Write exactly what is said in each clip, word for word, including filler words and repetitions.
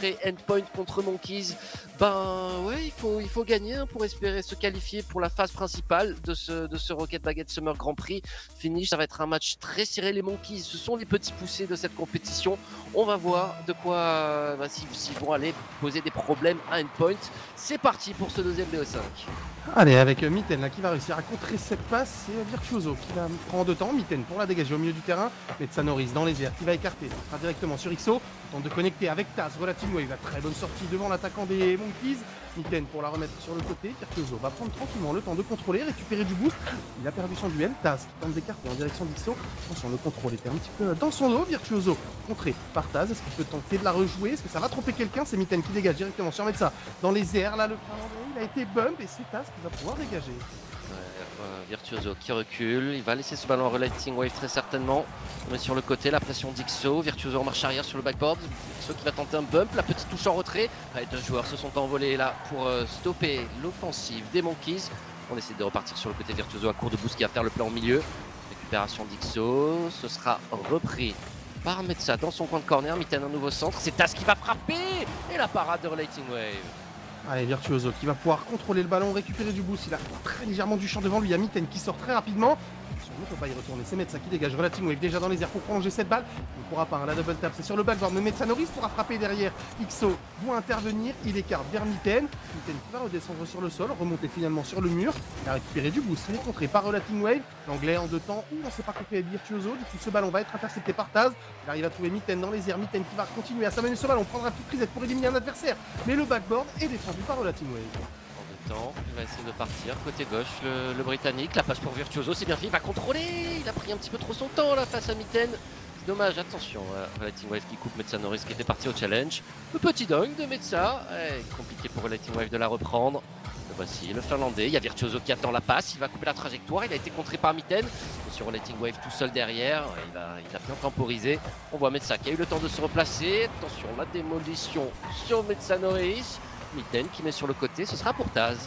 après Endpoint contre Monkeys, ben ouais, il faut, il faut gagner hein, pour espérer se qualifier pour la phase principale de ce, de ce Rocket Baguette Summer Grand Prix. Finish, ça va être un match très serré. Les Monkeys, ce sont les petits poussés de cette compétition. On va voir de quoi, ben, s'ils, s'ils vont aller poser des problèmes à Endpoint. C'est parti pour ce deuxième B O cinq. Allez, avec Mittaen là qui va réussir à contrer cette passe, c'est Virtuoso qui va prendre deux temps. Mittaen pour la dégager au milieu du terrain, Metsanauris dans les airs qui va écarter, ça sera directement sur Ixo, tente de connecter avec Tahz, RelatingWave, la très bonne sortie devant l'attaquant des Monkeys. Mittaen pour la remettre sur le côté, Virtuoso va prendre tranquillement le temps de contrôler, récupérer du boost, il a perdu son duel, Tahz qui tente d'écarter en direction d'Ixo, attention, le contrôle était un petit peu dans son dos, Virtuoso contré par Tahz, est-ce qu'il peut tenter de la rejouer, est-ce que ça va tromper quelqu'un, c'est Mittaen qui dégage directement sur Metsa, dans les airs, là le Finlandais il a été bump et c'est Tahz qui va pouvoir dégager. Virtuoso qui recule, il va laisser ce ballon en RelatingWave très certainement. On est sur le côté, la pression d'Ixo, Virtuoso en marche arrière sur le backboard, Ixo qui va tenter un bump, la petite touche en retrait. Les deux joueurs se sont envolés là pour stopper l'offensive des Monkeys. On essaie de repartir sur le côté, Virtuoso à court de boost qui va faire le plan au milieu. Récupération d'Ixo, ce sera repris par Metsa dans son coin de corner, Mittaen un nouveau centre, c'est Tahz qui va frapper et la parade de RelatingWave. Allez, Virtuoso qui va pouvoir contrôler le ballon, récupérer du boost, il a très légèrement du champ devant lui, il y a Mittaen qui sort très rapidement. On ne peut pas y retourner, c'est Metsa qui dégage, RelatingWave déjà dans les airs pour prolonger cette balle, il ne pourra pas, hein, la double tap c'est sur le backboard, mais Metsanauris pourra frapper derrière, Ixo doit intervenir, il écarte vers Mittaen, Mittaen qui va redescendre sur le sol, remonter finalement sur le mur, il a récupéré du boost, il est contré par RelatingWave, l'anglais en deux temps, ou on ne sait pas coupé avec Virtuoso, du coup ce ballon va être intercepté par Tahz, il arrive à trouver Mittaen dans les airs, Mittaen qui va continuer à s'amener ce ballon, prendra plus de prisette pour éliminer un adversaire, mais le backboard est défendu par RelatingWave. Temps. Il va essayer de partir, côté gauche le, le britannique, la passe pour Virtuoso, c'est bien fait, il va contrôler, il a pris un petit peu trop son temps là face à Mittaen, c'est dommage, attention, euh, RelatingWave qui coupe Metsanauris qui était parti au challenge, le petit dunk de Metsa, eh, compliqué pour RelatingWave de la reprendre, le voici le finlandais, il y a Virtuoso qui attend la passe, il va couper la trajectoire, il a été contré par Mittaen, sur RelatingWave tout seul derrière, il a, il a bien temporisé, on voit Metsa qui a eu le temps de se replacer, attention la démolition sur Metsanauris, Mittaen qui met sur le côté, ce sera pour Tahz.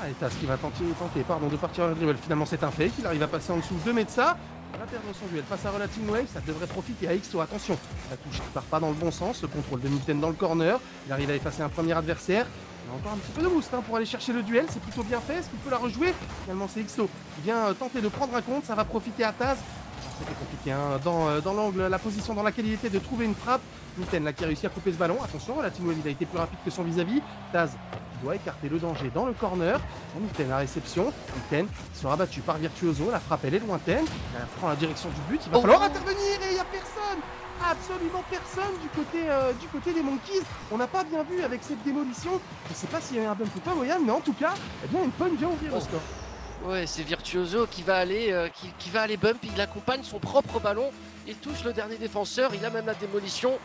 Ah, et Tahz qui va tenter, tenter pardon, de partir à un dribble, finalement c'est un fake, il arrive à passer en dessous de Metsa, il va perdre son duel face à RelatingWave, ça devrait profiter à Ixo, attention, la touche ne part pas dans le bon sens, le contrôle de Mittaen dans le corner, il arrive à effacer un premier adversaire, il a encore un petit peu de boost hein, pour aller chercher le duel, c'est plutôt bien fait, est-ce qu'il peut la rejouer? Finalement c'est Ixo qui vient tenter de prendre un compte, ça va profiter à Tahz. C'était compliqué hein. dans, dans l'angle, la position dans laquelle il était de trouver une frappe. Mittaen là qui a réussi à couper ce ballon. Attention, RelatingWave il a été plus rapide que son vis-à-vis. Tahz doit écarter le danger dans le corner. Mittaen la réception. Mittaen sera battu par Virtuoso. La frappe elle est lointaine. Elle prend la direction du but. Il va oh falloir intervenir et il n'y a personne. Absolument personne du côté, euh, du côté des Monkeys. On n'a pas bien vu avec cette démolition. Je ne sais pas s'il y a eu un bump ou pas, Boyan, mais en tout cas, eh bien, une pomme vient ouvrir au score. Ouais, c'est Virtuoso qui va aller euh, qui, qui va aller bump, il accompagne son propre ballon, il touche le dernier défenseur, il a même la démolition.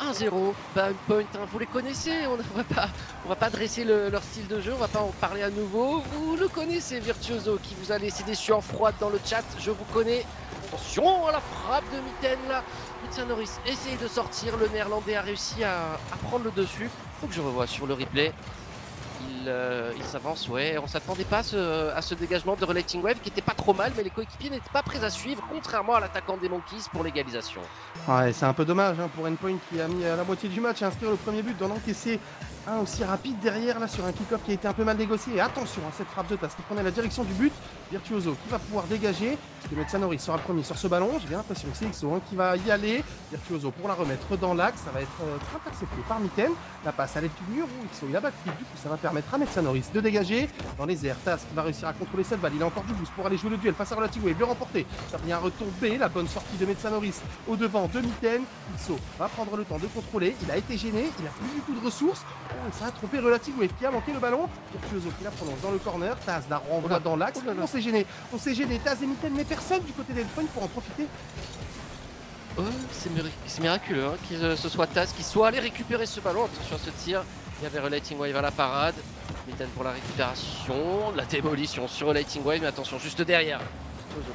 un zéro, bah, Endpoint, hein, vous les connaissez, on ne va pas, on va pas dresser le, leur style de jeu, on va pas en parler à nouveau. Vous le connaissez, Virtuoso, qui vous a laissé des sueurs froides dans le chat, je vous connais. Attention à la frappe de Mittaen là. Metsanauris essaye de sortir, le néerlandais a réussi à, à prendre le dessus. Faut que je revoie sur le replay. Il, euh, il s'avance, ouais, on s'attendait pas ce, à ce dégagement de RelatingWave qui était pas trop mal, mais les coéquipiers n'étaient pas prêts à suivre, contrairement à l'attaquant des Monkeys pour l'égalisation. Ouais, c'est un peu dommage hein, pour Endpoint qui a mis à la moitié du match à inscrire le premier but, d'en encaisser un aussi rapide derrière, là sur un kick-off qui a été un peu mal négocié. Et attention à hein, cette frappe de Tahz qui prenait la direction du but, Virtuoso qui va pouvoir dégager, et Metsanauris sera premier sur ce ballon, j'ai l'impression que c'est Ixo hein, qui va y aller, Virtuoso pour la remettre dans l'axe, ça va être euh, intercepté par Mittaen, la passe à l'aide du mur, où Ixo il a backflip, du coup ça va permettre à Metsanauris de dégager dans les airs. Tahz qui va réussir à contrôler cette balle, il a encore du boost pour aller jouer le duel face à RelatingWave, le remporter, ça vient retomber, la bonne sortie de Metsanauris au devant de Mittaen, Ixo va prendre le temps de contrôler, il a été gêné, il a plus du tout de ressources, oh, ça a trompé RelatingWave qui a manqué le ballon, Virtuoso qui la prolonge dans le corner, Tahz la renvoie dans l'axe, on s'est gêné, on s'est gêné, Tahz et Mittaen, mais personne du côté d'Endpoint pour en profiter. Oh, c'est miraculeux hein, que ce soit Tahz qui soit allé récupérer ce ballon, attention à ce tir. Il y avait RelatingWave à la parade, Mittaen pour la récupération, la démolition sur RelatingWave, mais attention, juste derrière,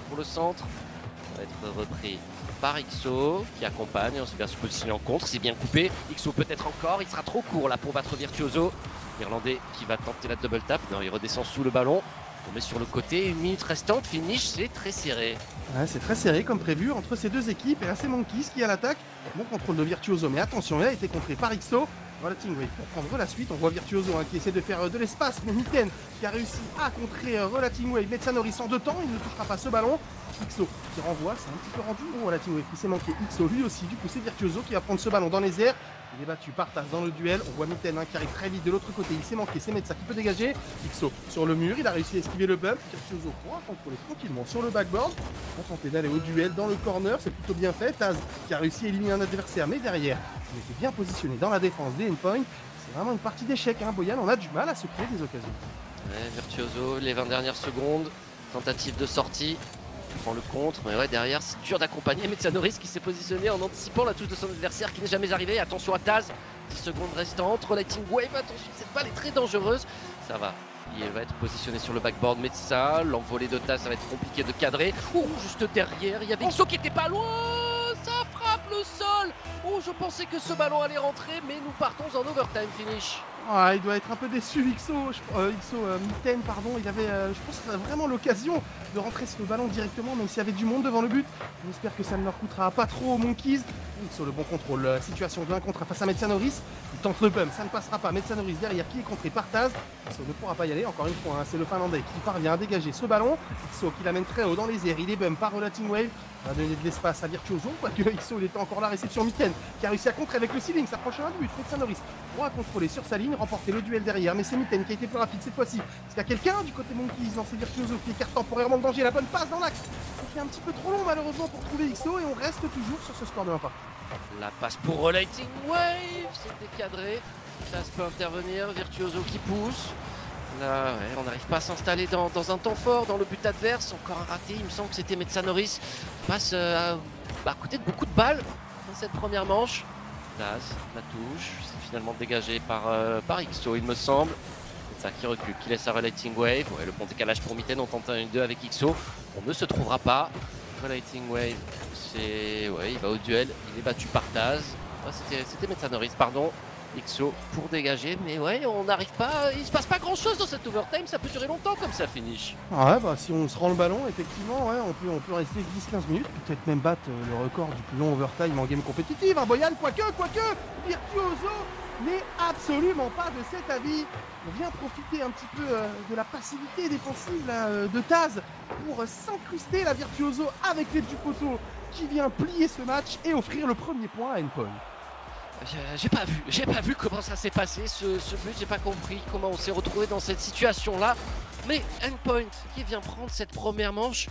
pour le centre, ça va être repris par Ixo qui accompagne, on sait bien se positionner en contre, c'est bien coupé, Ixo peut-être encore, il sera trop court là pour battre Virtuoso, l'Irlandais qui va tenter la double tap, non il redescend sous le ballon, tombé sur le côté, une minute restante, Finish, c'est très serré. Ouais, c'est très serré comme prévu entre ces deux équipes, et là c'est Monkeys qui a l'attaque. Bon contrôle de Virtuoso, mais attention, il a été contré par X O. RelatingWave pour prendre la suite, on voit Virtuoso hein, qui essaie de faire euh, de l'espace, mais Mittaen qui a réussi à contrer euh, RelatingWave. Metsanauris en deux temps, il ne touchera pas ce ballon. X O qui renvoie, c'est un petit peu rendu, oh, RelatingWave qui s'est manqué, X O lui aussi, du coup c'est Virtuoso qui va prendre ce ballon dans les airs. Il est battu par Tahz dans le duel, on voit Mittaen hein, qui arrive très vite de l'autre côté, il s'est manqué, c'est Metsa qui peut dégager. X O sur le mur, il a réussi à esquiver le bump, Virtuoso pourra contrôler tranquillement sur le backboard. On va tenter d'aller au duel dans le corner, c'est plutôt bien fait, Tahz qui a réussi à éliminer un adversaire, mais derrière, il était bien positionné dans la défense des Endpoint. C'est vraiment une partie d'échec, hein, Boyan, on a du mal à se créer des occasions. Ouais, Virtuoso, les vingt dernières secondes, tentative de sortie. Prend le contre, mais ouais, derrière c'est dur d'accompagner. Metsanauris qui s'est positionné en anticipant la touche de son adversaire qui n'est jamais arrivée. Attention à Tahz, dix secondes restantes. RelatingWave, attention, cette balle est très dangereuse. Ça va, il va être positionné sur le backboard Metsa. L'envolée de Tahz, ça va être compliqué de cadrer. Oh, juste derrière, il y avait X O qui était pas loin. Ça frappe le sol. Oh, je pensais que ce ballon allait rentrer, mais nous partons en overtime. Finish. Ah, il doit être un peu déçu, X O, euh, X O euh, Mittaen, pardon. Il avait, euh, je pense, vraiment l'occasion de rentrer sur le ballon directement, même s'il y avait du monde devant le but. J'espère que ça ne leur coûtera pas trop aux Monkeys. X O, le bon contrôle, la situation de un contre un face à Metsanauris. Il tente le bum, ça ne passera pas. Metsanauris derrière qui est contré par Tahz. X O ne pourra pas y aller, encore une fois, hein, c'est le Finlandais qui parvient à dégager ce ballon. X O qui l'amène très haut dans les airs, il est bum par RelatingWave. On va donner de l'espace à Virtuoso, quoique X O, il était encore là, réception Mittaen, qui a réussi à contrer avec le ceiling, s'approche à un but. Metsanauris pourra contrôler sur sa ligne, remporter le duel derrière, mais c'est Mittaen qui a été plus rapide cette fois-ci. Parce qu'il y a quelqu'un du côté Monkeys dans ces Virtuoso qui écarte temporairement le danger, la bonne passe dans l'axe. C'était un petit peu trop long malheureusement pour trouver X O et on reste toujours sur ce score de un partout. La passe pour RelatingWave, c'était cadré. Tahz peut intervenir, Virtuoso qui pousse. Là, ouais, on n'arrive pas à s'installer dans, dans un temps fort, dans le but adverse. Encore un raté, il me semble que c'était Metsanauris. Passe euh, à, à côté de beaucoup de balles dans cette première manche. Tahz, la touche, c'est finalement dégagé par, euh, par X O, il me semble. Metsa qui recule, qui laisse à RelatingWave. Ouais, le bon décalage pour Mittaen, on tente un un deux avec X O. On ne se trouvera pas. RelatingWave, c'est... Ouais, il va au duel, il est battu par Tahz. Ouais, c'était Metsanauris, pardon. X O pour dégager, mais ouais, on n'arrive pas, il se passe pas grand chose dans cette overtime, ça peut durer longtemps comme ça, Finish. Ah ouais, bah si on se rend le ballon, effectivement, ouais, on peut, on peut rester dix quinze minutes, peut-être même battre le record du plus long overtime en game compétitive, hein, Boyan, quoique, quoique, Virtuoso n'est absolument pas de cet avis. On vient profiter un petit peu euh, de la passivité défensive là, euh, de Tahz pour euh, s'incruster la Virtuoso avec les du poteau qui vient plier ce match et offrir le premier point à Endpoint. J'ai pas vu, j'ai pas vu comment ça s'est passé ce, ce but, j'ai pas compris comment on s'est retrouvé dans cette situation là. Mais Endpoint qui vient prendre cette première manche,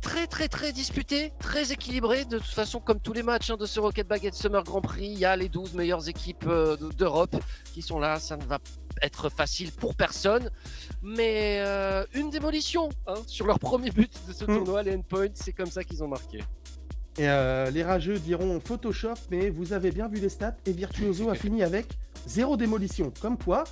très très très disputée, très équilibrée. De toute façon, comme tous les matchs hein, de ce Rocket Baguette Summer Grand Prix, il y a les douze meilleures équipes euh, d'Europe qui sont là, ça ne va être facile pour personne. Mais euh, une démolition hein, sur leur premier but de ce mmh. tournoi, les Endpoint, c'est comme ça qu'ils ont marqué. Et euh, les rageux diront Photoshop, mais vous avez bien vu les stats, et Virtuoso a fini avec zéro démolition. Comme quoi,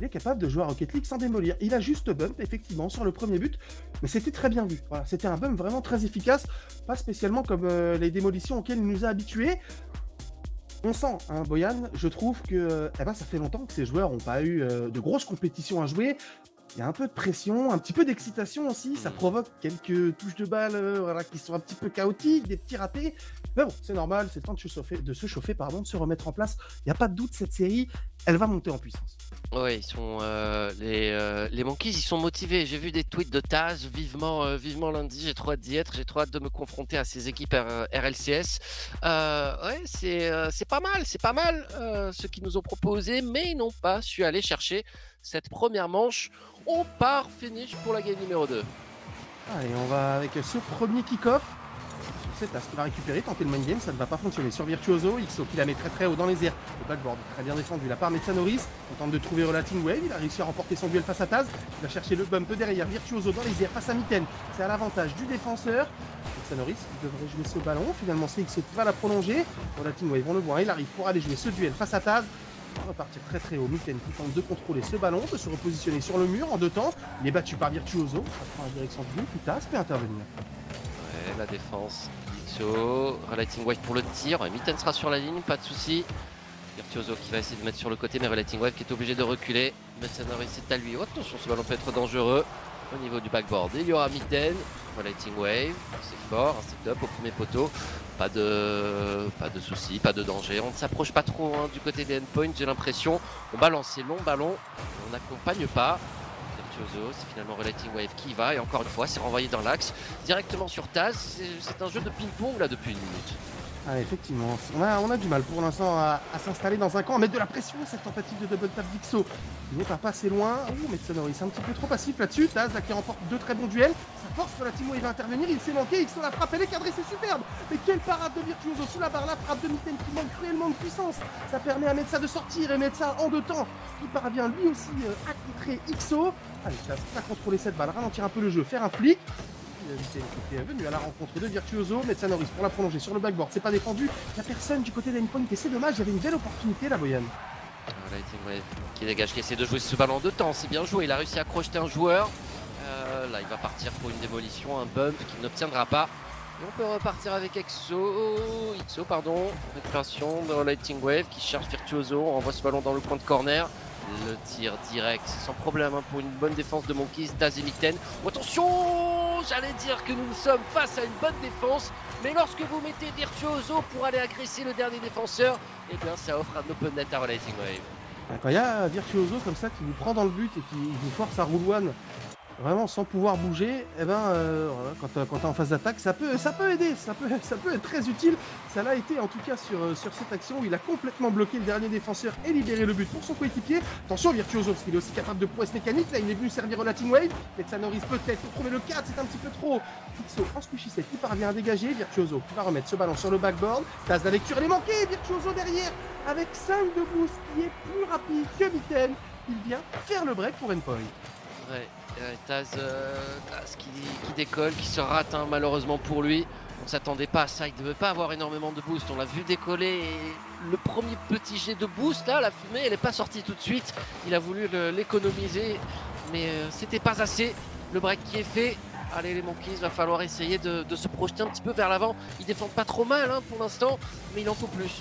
il est capable de jouer à Rocket League sans démolir. Il a juste bump, effectivement, sur le premier but, mais c'était très bien vu. Voilà, c'était un bump vraiment très efficace, pas spécialement comme euh, les démolitions auxquelles il nous a habitués. On sent, hein, Boyan, je trouve que eh ben, ça fait longtemps que ces joueurs n'ont pas eu euh, de grosses compétitions à jouer. Il y a un peu de pression, un petit peu d'excitation aussi, ça provoque quelques touches de balles euh, voilà, qui sont un petit peu chaotiques, des petits ratés. Mais bon, c'est normal, c'est le temps de se chauffer, de se, chauffer pardon, de se remettre en place. Il n'y a pas de doute, cette série, elle va monter en puissance. Oui, ils sont, euh, les, euh, les Monkeys, ils sont motivés. J'ai vu des tweets de Tahz, vivement, euh, vivement lundi, j'ai trop hâte d'y être, j'ai trop hâte de me confronter à ces équipes R RLCS. Euh, ouais, c'est euh, pas mal, c'est pas mal euh, ce qu'ils nous ont proposé, mais ils n'ont pas su aller chercher cette première manche. On part Finish pour la game numéro deux. Allez, on va avec ce premier kick-off. C'est Tahz qui va récupérer, tenter le main game, ça ne va pas fonctionner. Sur Virtuoso, X O qui la met très très haut dans les airs. Le backboard très bien défendu, la part Metsanauris. On tente de trouver RelatingWave, il a réussi à remporter son duel face à Tahz. Il va chercher le bump derrière, Virtuoso dans les airs face à Mittaen. C'est à l'avantage du défenseur. Metsanauris qui devrait jouer ce ballon, finalement c'est X O qui va la prolonger. RelatingWave, on le voit, il arrive pour aller jouer ce duel face à Tahz. On va partir très très haut, Mittaen qui tente de contrôler ce ballon, de se repositionner sur le mur en deux temps. Il est battu par Virtuoso, ça prend la direction du but, puis Tahz peut intervenir. Ouais, la défense, X O, RelatingWave pour le tir, ouais, Mittaen sera sur la ligne, pas de souci. Virtuoso qui va essayer de mettre sur le côté, mais RelatingWave qui est obligé de reculer. Metsanauris c'est à lui, oh, attention ce ballon peut être dangereux. au niveau du backboard. Et il y aura Mittaen, RelatingWave, c'est fort, c'est top au premier poteau. Pas de, pas de soucis, pas de danger. On ne s'approche pas trop hein, du côté des endpoints, j'ai l'impression. On balance ces longs ballons, on n'accompagne pas. C'est finalement RelatingWave qui y va et encore une fois c'est renvoyé dans l'axe directement sur Tahz. C'est un jeu de ping-pong là depuis une minute. Ah, effectivement, on a, on a du mal pour l'instant à, à s'installer dans un camp, à mettre de la pression. Cette tentative de double tap d'Ixo qui n'est pas passé loin. Ouh, Metsanauris c'est un petit peu trop passif là-dessus. Tahz là, qui remporte deux très bons duels. Sa force RelatingWave va intervenir, il s'est manqué, Ixo la frappe, elle est cadrée, c'est superbe. Mais quelle parade de Virtuoso sous la barre, la frappe de Mittaen qui manque cruellement de puissance. Ça permet à Metsa de sortir et Metsa en deux temps qui parvient lui aussi à titrer Ixo. Allez, Tahz va contrôler cette balle, ralentir un peu le jeu, faire un flic. Qui est venu à la rencontre de Virtuoso, Metsanauris pour la prolonger sur le backboard, c'est pas défendu, il n'y a personne du côté d'Endpoint et c'est dommage, il y avait une belle opportunité là Boyan. Voilà, ouais, qui dégage, qui essaie de jouer ce ballon en deux temps, c'est bien joué, il a réussi à crocheter un joueur, euh, là il va partir pour une démolition, un bump qu'il n'obtiendra pas. Et on peut repartir avec Exo, Ixo pardon, récupération de RelatingWave qui cherche Virtuoso, on envoie ce ballon dans le coin de corner. Le tir direct, sans problème hein, pour une bonne défense de Monkeys, Tahz et Mittaen. Oh, attention, j'allais dire que nous sommes face à une bonne défense, mais lorsque vous mettez Virtuoso pour aller agresser le dernier défenseur, eh bien ça offre un open net à RelatingWave. Quand il y a Virtuoso comme ça qui vous prend dans le but et qui vous force à roule one, vraiment sans pouvoir bouger, eh ben, euh, quand, quand t'es en phase d'attaque, ça peut, ça peut aider, ça peut, ça peut être très utile. Ça l'a été en tout cas sur, sur cette action où il a complètement bloqué le dernier défenseur et libéré le but pour son coéquipier. Attention Virtuoso, parce qu'il est aussi capable de prouesse mécanique, là il est venu servir RelatingWave, Metsanauris peut-être pour trouver le quatre, c'est un petit peu trop. Ixo en squishy set, il parvient à dégager, Virtuoso qui va remettre ce ballon sur le backboard, Tahz la lecture, elle est manquée, Virtuoso derrière, avec cinq de boost qui est plus rapide que Mittaen, il vient faire le break pour Endpoint. Ouais, euh, Tahz, euh, Tahz qui, qui décolle, qui se rate hein, malheureusement pour lui. On s'attendait pas à ça, il ne devait pas avoir énormément de boost. On l'a vu décoller et le premier petit jet de boost, là, la fumée, elle n'est pas sortie tout de suite. Il a voulu l'économiser, mais euh, c'était pas assez. Le break qui est fait. Allez les Monkeys, va falloir essayer de, de se projeter un petit peu vers l'avant. Ils défendent pas trop mal hein, pour l'instant, mais il en faut plus.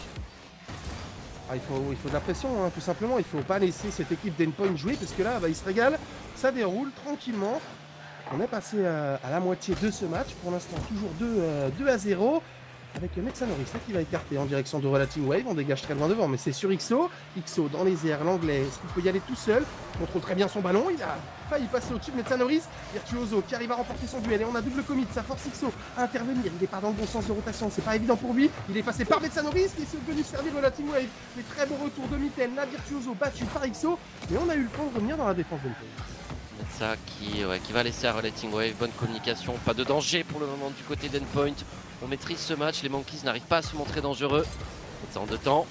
Ah, il, faut, il faut de la pression, hein, tout simplement. Il ne faut pas laisser cette équipe d'Endpoint jouer parce que là, bah, ils se régalent. Ça déroule tranquillement. On est passé à, à la moitié de ce match. Pour l'instant, toujours deux à zéro. Avec Metsanauris qui va écarter en direction de RelatingWave. On dégage très loin devant, mais c'est sur Ixo. Ixo dans les airs, l'anglais. Est-ce qu'il peut y aller tout seul? Il contrôle très bien son ballon. Il a failli passer au-dessus de Metsanauris. Virtuoso qui arrive à remporter son duel. Et on a double commit. Ça force Ixo à intervenir. Il n'est pas dans le bon sens de rotation. C'est pas évident pour lui. Il est passé par Metsanauris qui est venu servir RelatingWave. Les très beaux retours de Mittaen. La Virtuoso battu par Ixo. Mais on a eu le temps de revenir dans la défense de Mittaen. Ça qui, ouais, qui va laisser à RelatingWave, bonne communication, pas de danger pour le moment du côté d'Endpoint. On maîtrise ce match, les Monkeys n'arrivent pas à se montrer dangereux. C'est en deux temps,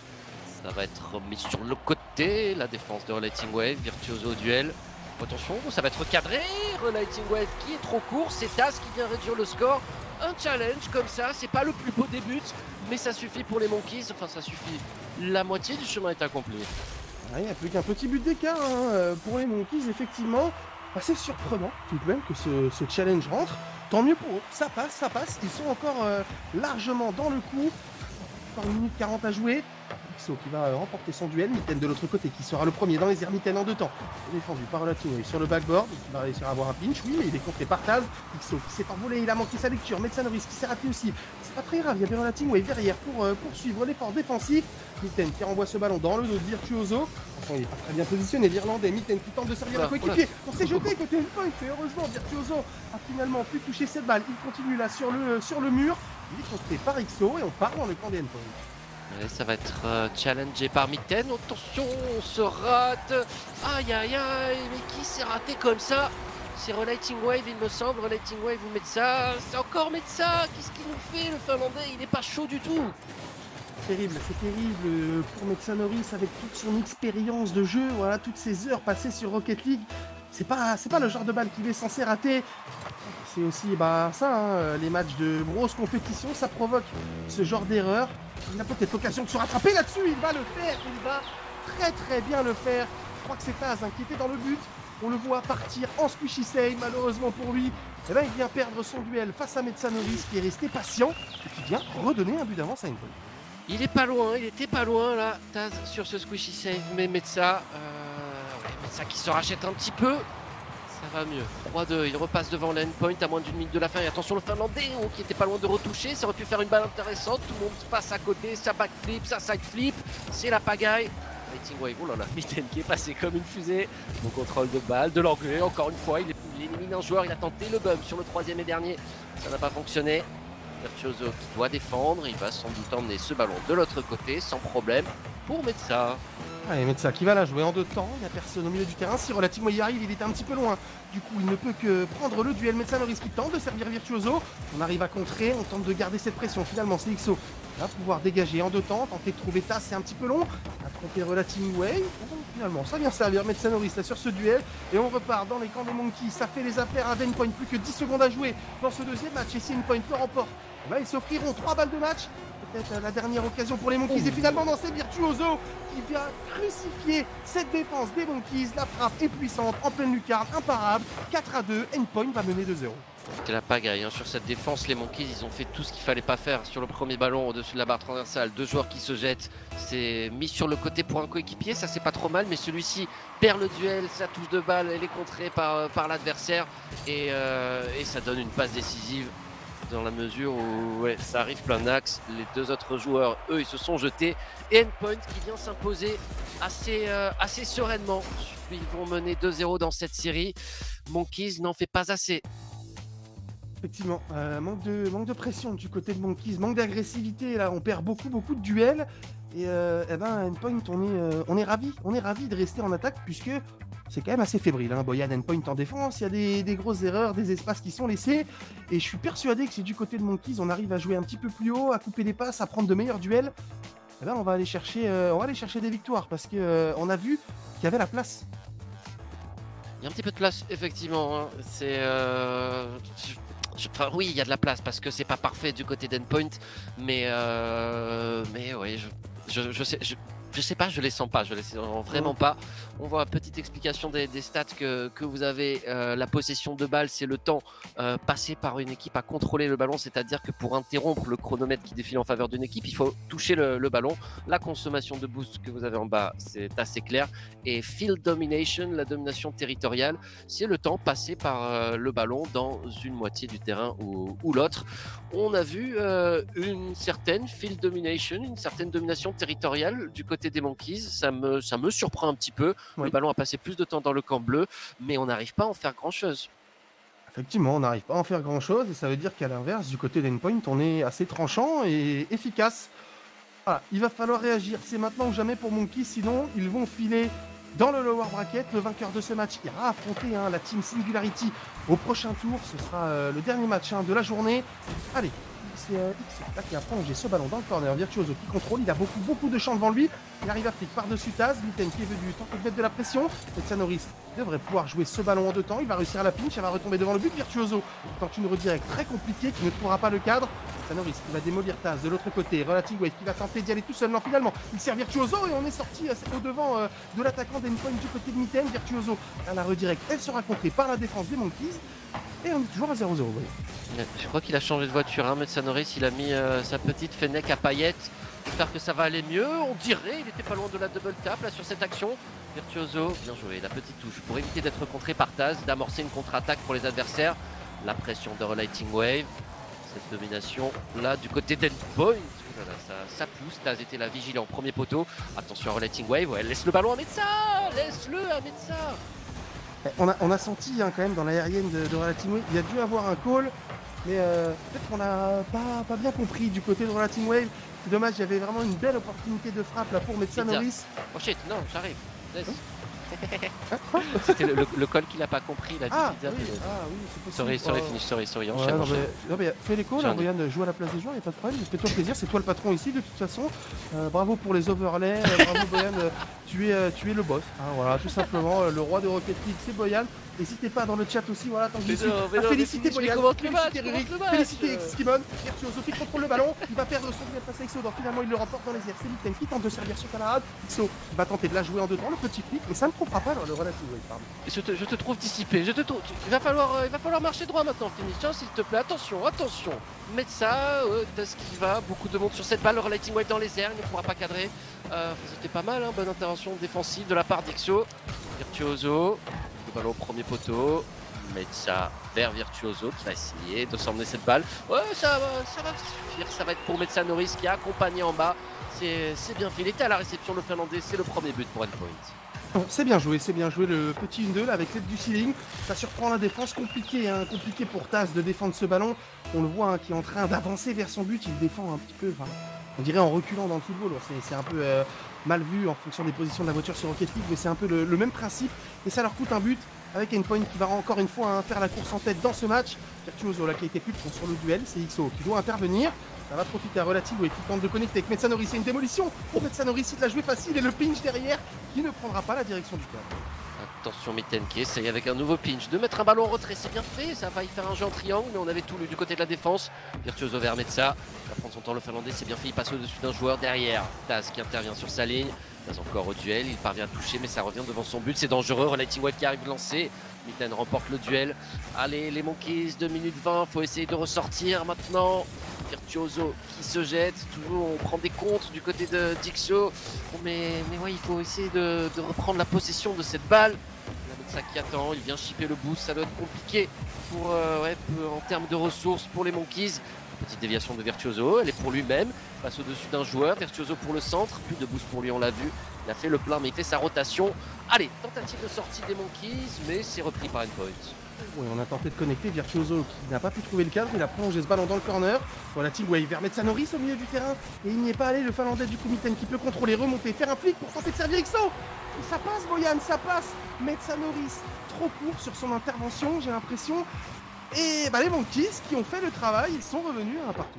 ça va être mis sur le côté, la défense de RelatingWave, Virtuoso au duel. Attention, ça va être cadré, RelatingWave qui est trop court, c'est Tahz qui vient réduire le score. Un challenge comme ça, c'est pas le plus beau des buts, mais ça suffit pour les Monkeys, enfin ça suffit, la moitié du chemin est accompli. Il n'y a plus qu'un petit but d'écart hein, pour les Monkeys, effectivement. Assez surprenant tout de même que ce, ce challenge rentre, tant mieux pour eux, ça passe, ça passe, ils sont encore euh, largement dans le coup, encore une minute quarante à jouer, Ixo qui va euh, remporter son duel, Mittaen de l'autre côté qui sera le premier dans les airs, Mittaen en deux temps, défendu par RelatingWave sur le backboard, il va réussir à avoir un pinch, oui mais il est contré par Tahz, Ixo qui s'est envolé, il a manqué sa lecture, Metsanauris qui s'est raté aussi, c'est pas très grave, il y avait RelatingWave derrière pour euh, poursuivre l'effort défensif, Mittaen qui renvoie ce ballon dans le dos de Virtuoso. Il n'est pas très bien positionné, l'Irlandais, Mittaen qui tente de servir le coéquipier. On s'est jeté côté Endpoint et heureusement Virtuoso a finalement pu toucher cette balle. Il continue là sur le, sur le mur. Il est construit par Ixo et on part dans le camp des Endpoint. Ça va être euh, challengé par Mittaen. Attention, on se rate. Aïe aïe aïe, mais qui s'est raté comme ça? C'est RelatingWave il me semble, RelatingWave vous mettez ça. C'est encore Metsa, qu'est-ce qu'il nous fait le Finlandais? Il n'est pas chaud du tout. C'est terrible, c'est terrible pour Metsanauris avec toute son expérience de jeu, voilà, toutes ses heures passées sur Rocket League. C'est pas, c'est pas le genre de balle qu'il est censé rater. C'est aussi bah, ça, hein, les matchs de grosses compétitions, ça provoque ce genre d'erreur. Il a peut-être l'occasion de se rattraper là-dessus, il va le faire, il va très très bien le faire. Je crois que c'est Tahz hein, qui était dans le but. On le voit partir en squishy save, malheureusement pour lui. Et là, il vient perdre son duel face à Metsanauris qui est resté patient et qui vient redonner un but d'avance à une balle. Il est pas loin, il était pas loin là, Tahz sur ce squishy save, mais Metsa, euh, ouais, Metsa qui se rachète un petit peu. ça va mieux. trois deux, il repasse devant l'endpoint à moins d'une minute de la fin. Et attention, le Finlandais oh, qui était pas loin de retoucher. Ça aurait pu faire une balle intéressante. Tout le monde passe à côté. Ça backflip, ça sideflip. C'est la pagaille. RelatingWave, oh là là, Mittaen qui est passé comme une fusée. Bon contrôle de balle, de l'anglais. Encore une fois, il, est, il élimine un joueur. Il a tenté le bump sur le troisième et dernier. Ça n'a pas fonctionné. Virtuoso qui doit défendre. Il va sans doute emmener ce ballon de l'autre côté sans problème pour Metsa. Allez, Metsa qui va la jouer en deux temps, il n'y a personne au milieu du terrain, si relativement il arrive, il était un petit peu loin, du coup il ne peut que prendre le duel, Metsanauris qui tente de servir Virtuoso, on arrive à contrer, on tente de garder cette pression, finalement C X O va pouvoir dégager en deux temps, tenter de trouver Tahz, c'est un petit peu long, à tromper RelatingWave, finalement ça vient servir Metsanauris là sur ce duel, et on repart dans les camps des Monkeys, ça fait les affaires à Endpoint, plus que dix secondes à jouer dans ce deuxième match, et si Endpoint le remporte, bah, ils s'offriront trois balles de match, peut-être la dernière occasion pour les Monkeys, et finalement dans ces Virtuoso qui vient crucifier cette défense des Monkeys, la frappe est puissante, en pleine lucarne, imparable, quatre à deux, Endpoint va mener deux zéro. C'était la pagaille hein. Sur cette défense, les Monkeys ils ont fait tout ce qu'il fallait pas faire sur le premier ballon au-dessus de la barre transversale, deux joueurs qui se jettent, c'est mis sur le côté pour un coéquipier, ça c'est pas trop mal, mais celui-ci perd le duel, sa touche de balle, elle est contrée par, par l'adversaire, et, euh, et ça donne une passe décisive. Dans la mesure où ouais, ça arrive plein axe, les deux autres joueurs, eux, ils se sont jetés. Et Endpoint qui vient s'imposer assez, euh, assez sereinement. Ils vont mener deux zéro dans cette série. Monkeys n'en fait pas assez. Effectivement, euh, manque de, manque de pression du côté de Monkeys, manque d'agressivité. Là, on perd beaucoup, beaucoup de duels. Et, euh, et ben, Endpoint, on est, euh, on est ravis, on est ravis de rester en attaque puisque c'est quand même assez fébrile. Hein. Boyan, Endpoint en défense, il y a des, des grosses erreurs, des espaces qui sont laissés. Et je suis persuadé que si du côté de Monkeys, on arrive à jouer un petit peu plus haut, à couper des passes, à prendre de meilleurs duels, eh ben on va aller chercher, euh, on va aller chercher des victoires parce qu'on euh, a vu qu'il y avait la place. Il y a un petit peu de place, effectivement. Hein. C'est... Euh... Enfin, oui, il y a de la place parce que c'est pas parfait du côté d'Endpoint, mais euh... mais oui, je, je, je sais, je, je sais pas, je les sens pas, je les sens vraiment pas. On voit une petite explication des, des stats que, que vous avez. Euh, la possession de balle, c'est le temps euh, passé par une équipe à contrôler le ballon, c'est-à-dire que pour interrompre le chronomètre qui défile en faveur d'une équipe, il faut toucher le, le ballon. La consommation de boost que vous avez en bas, c'est assez clair. Et field domination, la domination territoriale, c'est le temps passé par euh, le ballon dans une moitié du terrain ou, ou l'autre. On a vu euh, une certaine field domination, une certaine domination territoriale du côté des Monkeys, ça me, ça me surprend un petit peu. Oui. Le ballon a passé plus de temps dans le camp bleu, mais on n'arrive pas à en faire grand-chose. Effectivement, on n'arrive pas à en faire grand-chose, et ça veut dire qu'à l'inverse, du côté d'Endpoint, on est assez tranchant et efficace. Voilà, il va falloir réagir, c'est maintenant ou jamais pour Monkeys, sinon ils vont filer dans le lower bracket. Le vainqueur de ce match ira affronter hein, la team Singularity au prochain tour. Ce sera euh, le dernier match hein, de la journée. Allez, c'est euh, là qui va prolonger ce ballon dans le corner. Virtuoso qui contrôle, il a beaucoup beaucoup de champs devant lui, il arrive à flic par-dessus Tahz, Mittaen qui est venu tenter de mettre de la pression, Metsanauris devrait pouvoir jouer ce ballon en deux temps, il va réussir à la pinch, elle va retomber devant le but, Virtuoso tente une redirect très compliquée qui ne trouvera pas le cadre, Metsanauris qui va démolir Tahz de l'autre côté, RelatingWave qui va tenter d'y aller tout seul, non finalement il sert Virtuoso et on est sorti au devant euh, de l'attaquant d'Endpoint du côté de Mittaen. Virtuoso à la redirect, elle sera contrée par la défense des Monkeys. Et on est toujours à zéro zéro. Ouais. Je crois qu'il a changé de voiture, hein, Metsanauris, il a mis euh, sa petite Fennec à paillettes. J'espère que ça va aller mieux, on dirait, il était pas loin de la double tap là sur cette action. Virtuoso, bien joué, la petite touche pour éviter d'être contré par Tahz, d'amorcer une contre-attaque pour les adversaires. La pression de RelatingWave, cette domination là du côté d'Endpoint. Ça, ça pousse, Tahz était la vigile en premier poteau. Attention à RelatingWave, ouais, laisse le ballon à Metsa, laisse-le à Metsa. On a, on a senti hein, quand même dans l'aérienne de, de RelatingWave, il y a dû avoir un call, mais euh, peut-être qu'on n'a pas, pas bien compris du côté de RelatingWave. C'est dommage, il y avait vraiment une belle opportunité de frappe là pour Metsanauris. Oh shit, non, j'arrive. C'était le, le, le call qu'il n'a pas compris, il a dit ah, bizarre, oui, mais... ah oui, c'est possible. Sorry, sorry, oh. Finish, sorry, sorry, enchaîne, ouais, non, enchaîne. Mais, non, mais fais les calls, hein, Boyan, joue à la place des joueurs, il n'y a pas de problème, fais-toi plaisir, c'est toi le patron ici de toute façon. Euh, bravo pour les overlays, euh, bravo Boyan, euh, tu, es, euh, tu es le boss, hein, voilà, tout simplement, euh, le roi de Rocket League, c'est Boyan. N'hésitez pas dans le chat aussi, voilà, tant que je suis. Félicitez Boyan, félicitez Rurik, félicitez Xkimon, Virtuoso qui contrôle le ballon, il va perdre son duel face à X O, donc finalement il le remporte dans les airs. C'est Mittaen qui tente de servir son camarade, X O va tenter de la jouer en deux temps, le petit flic, mais ça ne comprend pas, alors le RelatingWave, pardon. Je te, je te trouve dissipé, je te trouve. Il va falloir, euh, il va falloir marcher droit maintenant, Finish, hein, s'il te plaît, attention, attention. Metsa, euh, Tahz qui va, beaucoup de monde sur cette balle, le RelatingWave dans les airs, il ne pourra pas cadrer. Euh, C'était pas mal, hein, bonne intervention défensive de la part d'X O. Virtuoso. Ballon au premier poteau, Metsa vers Virtuoso qui va essayer de s'emmener cette balle. Ouais, ça, ça va suffire, ça va être pour Metsanauris qui a accompagné en bas. C'est bien fait, il était à la réception, le Finlandais, c'est le premier but pour Endpoint. Bon, c'est bien joué, c'est bien joué le petit un deux là avec l'aide du ceiling. Ça surprend la défense, compliqué, hein, compliqué pour Tahz de défendre ce ballon. On le voit hein, qui est en train d'avancer vers son but, il défend un petit peu, enfin, on dirait en reculant dans le football. C'est un peu euh, mal vu en fonction des positions de la voiture sur Rocket League, mais c'est un peu le, le même principe. Et ça leur coûte un but avec Endpoint qui va encore une fois hein, faire la course en tête dans ce match. Virtuoso, la qualité pub sur le duel, c'est X O qui doit intervenir. Ça va profiter à RelatingWave qui tente de connecter avec Metsanauris, c'est une démolition. Oh, Metsanauris, il l'a joué facile et le pinch derrière qui ne prendra pas la direction du corps. Attention Mittaen qui essaye avec un nouveau pinch de mettre un ballon en retrait, c'est bien fait, ça va y faire un jeu en triangle, mais on avait tout lu du côté de la défense. Virtuoso vers Metsa, il va prendre son temps le Finlandais, c'est bien fait, il passe au-dessus d'un joueur derrière. Tahz qui intervient sur sa ligne, Tahz encore au duel, il parvient à toucher mais ça revient devant son but, c'est dangereux, RelatingWave qui arrive lancé. Mittaen remporte le duel. Allez les Monkeys, deux minutes vingt, faut essayer de ressortir maintenant. Virtuoso qui se jette, toujours on prend des contres du côté de Dixo. Bon, mais, mais ouais, il faut essayer de, de reprendre la possession de cette balle. Il y a Metsa qui attend, il vient chipper le boost, ça doit être compliqué pour, euh, ouais, en termes de ressources pour les Monkeys. Petite déviation de Virtuoso, elle est pour lui-même, passe au-dessus d'un joueur, Virtuoso pour le centre, plus de boost pour lui, on l'a vu, il a fait le plein mais il fait sa rotation. Allez, tentative de sortie des Monkeys, mais c'est repris par Endpoint. Oui, on a tenté de connecter Virtuoso qui n'a pas pu trouver le cadre, il a prolongé ce ballon dans le corner. Voilà, Tingway vers Metsanauris au milieu du terrain, et il n'y est pas allé, le Finlandais du coup Mittaen qui peut contrôler, remonter, faire un flic pour tenter de servir X O. Et ça passe Boyan, ça passe, Metsanauris trop court sur son intervention, j'ai l'impression. Et bah les Monkeys qui ont fait le travail, ils sont revenus à un partout.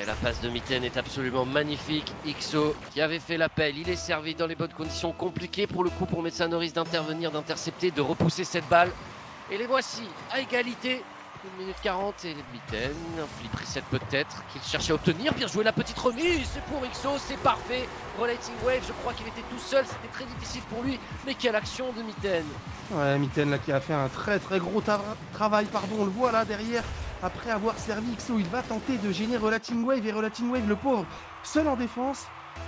Et la passe de Mittaen est absolument magnifique. X O qui avait fait l'appel, il est servi dans les bonnes conditions. Compliqué pour le coup pour Metsanauris d'intervenir, d'intercepter, de repousser cette balle. Et les voici à égalité. une minute quarante et Mittaen, un flip reset peut-être qu'il cherchait à obtenir. Bien joué la petite remise, c'est pour X O, c'est parfait. RelatingWave, je crois qu'il était tout seul, c'était très difficile pour lui, mais quelle action de Mittaen. Ouais, Mittaen là qui a fait un très très gros travail, pardon, on le voit là derrière. Après avoir servi X O, il va tenter de gêner RelatingWave et RelatingWave, le pauvre, seul en défense.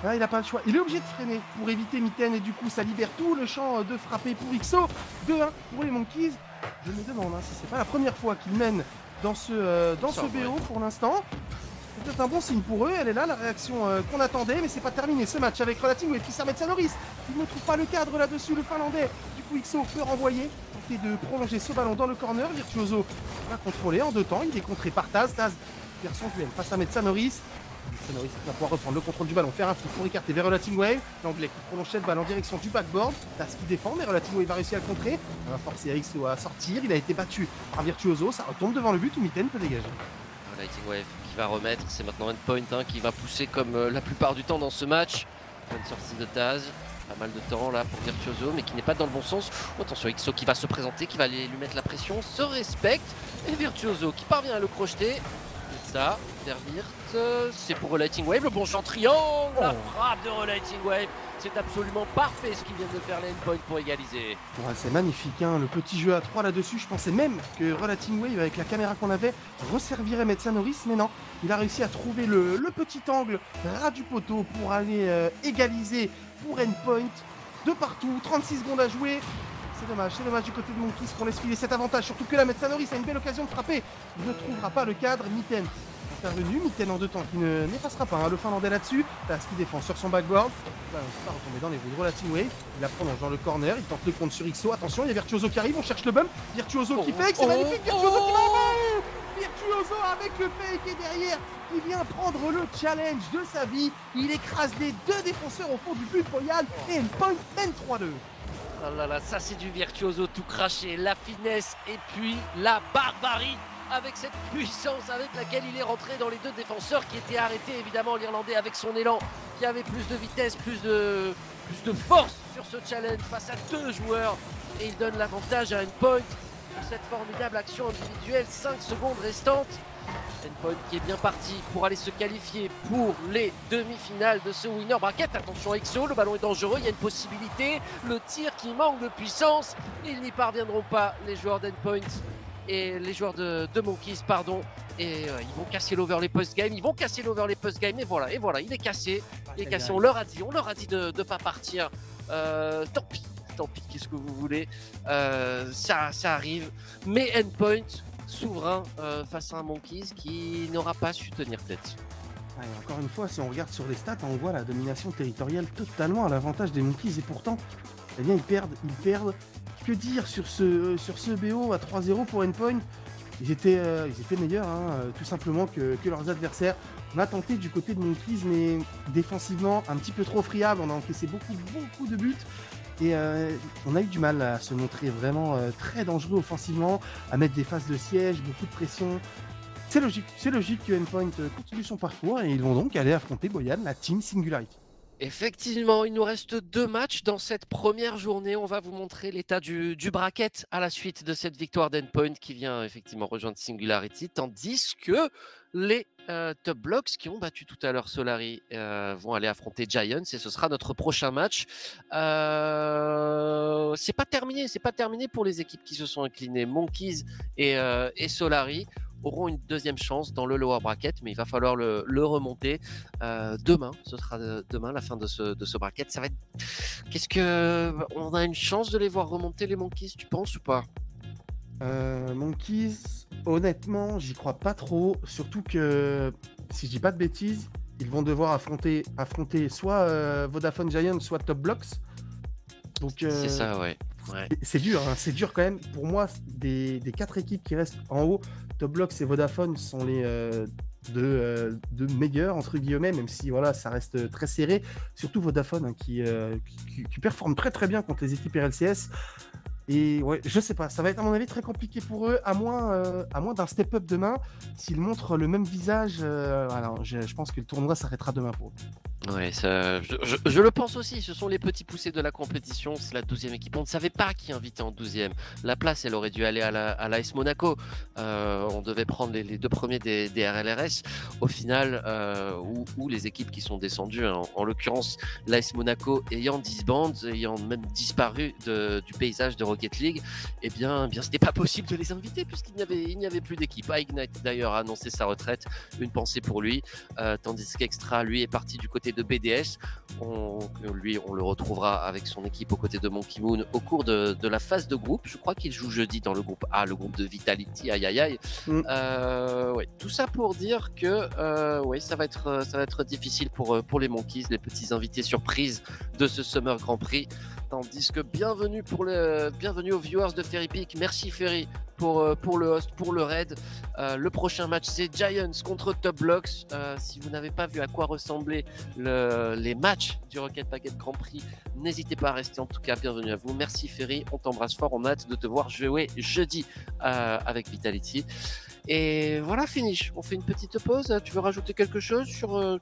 Là, il n'a pas le choix, il est obligé de freiner pour éviter Mittaen et du coup ça libère tout le champ de frapper pour X O. deux un pour les Monkeys. Je me demande hein, si c'est pas la première fois qu'ils mènent dans ce, euh, dans ce B O pour l'instant. C'est peut-être un bon signe pour eux, elle est là la réaction euh, qu'on attendait, mais c'est pas terminé ce match avec RelatingWave qui sert Metsanauris. Il ne trouve pas le cadre là-dessus, le Finlandais. Du coup X O peut renvoyer, tenter de prolonger ce ballon dans le corner. Virtuoso va contrôler en deux temps, il est contré par Tahz, Tahz perd son duel face à Metsanauris. Metsanauris va pouvoir reprendre le contrôle du ballon, faire un flip pour écarter vers RelatingWave. L'anglais qui prolonge cette balle en direction du backboard. Tahz qui défend, mais RelatingWave va réussir à le contrer. Il va forcer X O à sortir. Il a été battu par Virtuoso. Ça retombe devant le but où Mittaen peut dégager. RelatingWave qui va remettre. C'est maintenant Endpoint hein, qui va pousser comme euh, la plupart du temps dans ce match. Bonne sortie de Tahz. Pas mal de temps là pour Virtuoso, mais qui n'est pas dans le bon sens. Oh, attention, X O qui va se présenter, qui va aller lui mettre la pression. Se respecte. Et Virtuoso qui parvient à le crocheter. Ça, derrière, c'est pour RelatingWave, le bon champ triangle, la frappe de RelatingWave, c'est absolument parfait ce qu'ils viennent de faire les Endpoint pour égaliser. Ouais, c'est magnifique, hein, le petit jeu à trois là-dessus, je pensais même que RelatingWave avec la caméra qu'on avait resservirait Metsanauris, mais non, il a réussi à trouver le, le petit angle ras du poteau pour aller euh, égaliser pour Endpoint de partout, trente-six secondes à jouer. C'est dommage, c'est dommage du côté de Monkeys qu'on laisse filer cet avantage, surtout que la Metsanauris a une belle occasion de frapper. Il ne trouvera pas le cadre, Mittaen intervenu, Mittaen en deux temps qui n'effacera pas hein, le Finlandais là-dessus. Tahz qui défend sur son backboard, il va pas retomber dans les roues de RelatingWave, il la prolonge dans le corner, il tente le compte sur X O, attention il y a Virtuoso qui arrive, on cherche le bum, Virtuoso oh, qui fake, c'est oh, magnifique, Virtuoso oh, qui va Virtuoso avec le fake et derrière, il vient prendre le challenge de sa vie, il écrase les deux défenseurs au fond du but, Boyan et Endpoint mène trois deux. Ah là là, ça c'est du Virtuoso tout craché, la finesse et puis la barbarie avec cette puissance avec laquelle il est rentré dans les deux défenseurs qui étaient arrêtés, évidemment l'Irlandais avec son élan qui avait plus de vitesse, plus de, plus de force sur ce challenge face à deux joueurs et il donne l'avantage à Endpoint sur cette formidable action individuelle, cinq secondes restantes. Endpoint qui est bien parti pour aller se qualifier pour les demi-finales de ce winner bracket. Attention à X O, le ballon est dangereux, il y a une possibilité, le tir qui manque de puissance, ils n'y parviendront pas les joueurs d'Endpoint et les joueurs de, de Monkeys pardon, et euh, ils vont casser l'over les post-game, ils vont casser l'over les post-game et voilà, et voilà, il est cassé, il est cassé, on leur a dit, on leur a dit de ne pas partir, euh, tant pis. tant pis, qu'est-ce que vous voulez, euh, ça, ça arrive. Mais Endpoint, souverain euh, face à un Monkeys qui n'aura pas su tenir tête. Ah, et encore une fois, si on regarde sur les stats, on voit la domination territoriale totalement à l'avantage des Monkeys, et pourtant, eh bien, ils perdent, ils perdent. Que dire sur ce, sur ce B O à trois zéro pour Endpoint? Ils étaient, euh, ils étaient meilleurs, hein, tout simplement, que, que leurs adversaires. On a tenté du côté de Monkeys, mais défensivement, un petit peu trop friable. On a encaissé beaucoup, beaucoup de buts. Et euh, on a eu du mal à se montrer vraiment euh, très dangereux offensivement, à mettre des phases de siège, beaucoup de pression. C'est logique, c'est logique que Endpoint continue son parcours, et ils vont donc aller affronter Boyan, la team Singularity. Effectivement, il nous reste deux matchs dans cette première journée. On va vous montrer l'état du, du bracket à la suite de cette victoire d'Endpoint qui vient effectivement rejoindre Singularity, tandis que les euh, Top Blocks qui ont battu tout à l'heure Solari euh, vont aller affronter Giants, et ce sera notre prochain match. Euh, c'est pas terminé, c'est pas terminé pour les équipes qui se sont inclinées. Monkeys et, euh, et Solari auront une deuxième chance dans le lower bracket, mais il va falloir le, le remonter euh, demain. Ce sera demain la fin de ce, de ce bracket. Ça va être... Qu'est-ce que... On a une chance de les voir remonter, les Monkeys, tu penses ou pas? euh, Monkeys, honnêtement, j'y crois pas trop. Surtout que, si je dis pas de bêtises, ils vont devoir affronter, affronter soit euh, Vodafone Giant, soit Top Blocks. C'est euh, ça, ouais. Ouais. C'est dur, hein, c'est dur quand même. Pour moi, des, des quatre équipes qui restent en haut, Top Blocks et Vodafone sont les euh, deux, euh, deux meilleurs, entre guillemets, même si voilà, ça reste très serré. Surtout Vodafone, hein, qui, euh, qui, qui performe très très bien contre les équipes R L C S. Et ouais, je sais pas, ça va être à mon avis très compliqué pour eux, à moins, euh, à moins d'un step-up demain. S'ils montrent le même visage, euh, alors je, je pense que le tournoi s'arrêtera demain pour eux. Ouais, ça, je, je, je le pense aussi, ce sont les petits poussés de la compétition, c'est la douzième équipe, on ne savait pas qui invitait en douzième, la place elle aurait dû aller à la, à l'A S Monaco, euh, on devait prendre les, les deux premiers des, des R L R S, au final, euh, ou, ou les équipes qui sont descendues, hein. En, en l'occurrence l'A S Monaco ayant disband, ayant même disparu de, du paysage de Rocket League, eh bien, eh bien c'était pas possible de les inviter puisqu'il n'y avait, il n'y avait plus d'équipe. Ah, Ignite d'ailleurs a annoncé sa retraite, une pensée pour lui, euh, tandis qu'Extra lui est parti du côté de B D S. On, lui, on le retrouvera avec son équipe aux côtés de Monkey Moon au cours de, de la phase de groupe. Je crois qu'il joue jeudi dans le groupe A, le groupe de Vitality. Aïe aïe aïe. Mm. Euh, ouais. Tout ça pour dire que euh, ouais, ça va être, ça va être difficile pour, pour les Monkeys, les petits invités surprises de ce Summer Grand Prix. Tandis que bienvenue, pour le, bienvenue aux viewers de Fairy Peak. Merci Ferry pour, pour le host, pour le raid. Euh, le prochain match, c'est Giants contre Top Blocks. Euh, si vous n'avez pas vu à quoi ressemblaient le, les matchs du Rocket Baguette Grand Prix, n'hésitez pas à rester. En tout cas, bienvenue à vous. Merci Ferry, on t'embrasse fort. On a hâte de te voir jouer jeudi euh, avec Vitality. Et voilà, Finish. On fait une petite pause. Tu veux rajouter quelque chose sur, euh,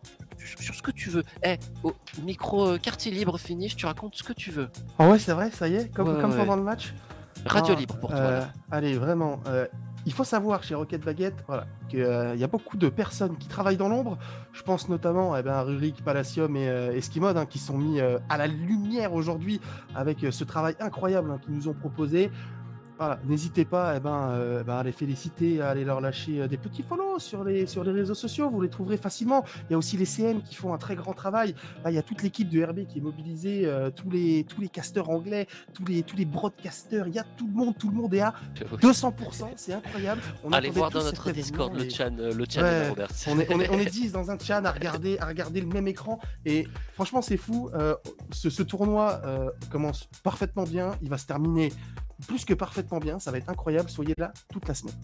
sur ce que tu veux? Eh, hey, au micro euh, quartier libre, Finish, tu racontes ce que tu veux. Ah oh ouais, c'est vrai, ça y est, comme, ouais, comme ouais. Pendant le match. Radio ah, libre pour toi. Euh, là. Allez, vraiment. Euh, il faut savoir chez Rocket Baguette, voilà, qu'il euh, y a beaucoup de personnes qui travaillent dans l'ombre. Je pense notamment eh ben, à Rurik, Palacium et euh, Eskimod, hein, qui sont mis euh, à la lumière aujourd'hui avec euh, ce travail incroyable, hein, qu'ils nous ont proposé. Voilà, n'hésitez pas eh ben, euh, bah, à les féliciter, à aller leur lâcher euh, des petits follow sur les, sur les réseaux sociaux, vous les trouverez facilement. Il y a aussi les C M qui font un très grand travail. Là, il y a toute l'équipe de R B qui est mobilisée, euh, tous, les, tous les casteurs anglais, tous les, tous les broadcasters, il y a tout le monde, tout le monde est à deux cents pour cent, c'est incroyable. On Allez voir dans notre Discord et... le chan, le chan ouais, de Robert. On est, on, est, on est dix dans un chan à regarder, à regarder le même écran, et franchement c'est fou. Euh, ce, ce tournoi euh, commence parfaitement bien, il va se terminer plus que parfaitement bien, ça va être incroyable, soyez là toute la semaine.